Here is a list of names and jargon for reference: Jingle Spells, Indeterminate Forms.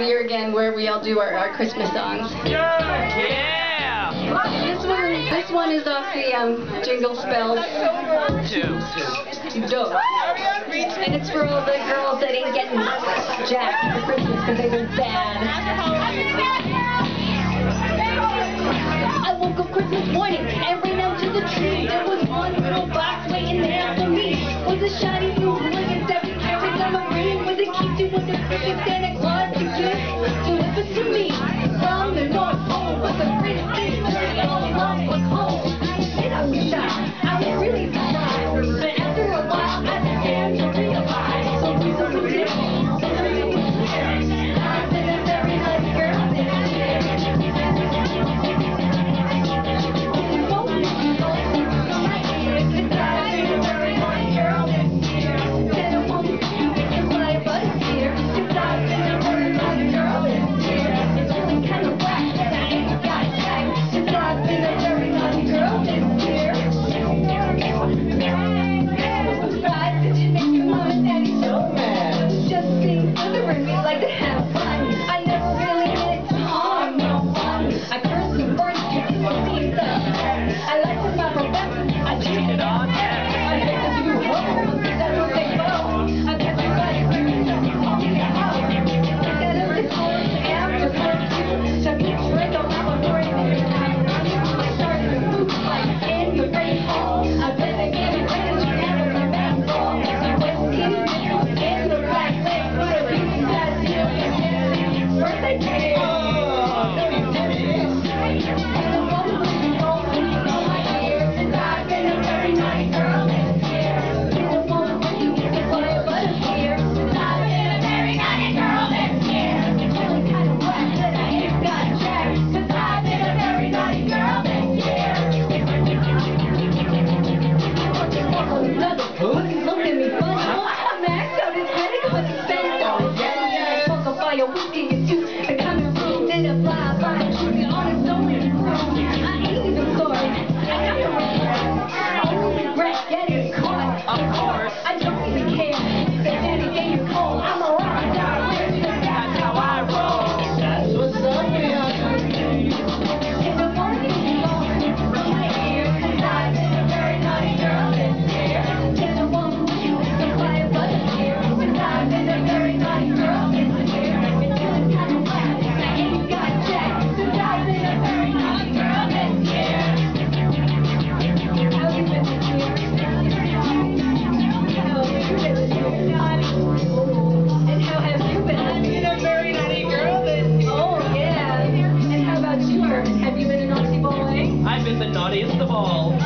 Here again, where we all do our Christmas songs. Yeah! This one is off the Jingle Spells. Dope. And it's for all the girls that ain't getting jacked for Christmas because they were bad. I woke up Christmas morning and ran out to the tree. There was one little box waiting there for me. With a shiny new ring and every carrot on my ring. With a key to what the Christmas Santa Claus. Delivered to me from the North Pole, but the Prince is really all along was home. And I was shy, I was really surprised, but after a while I began to realize something so ridiculous, something was clear. I said a very nice girl this year. If you won't, if you won't, if you might hear it, because I said a very nice girl this year. Said a woman, you make your life a tear, because I said a very I've been the naughtiest of all.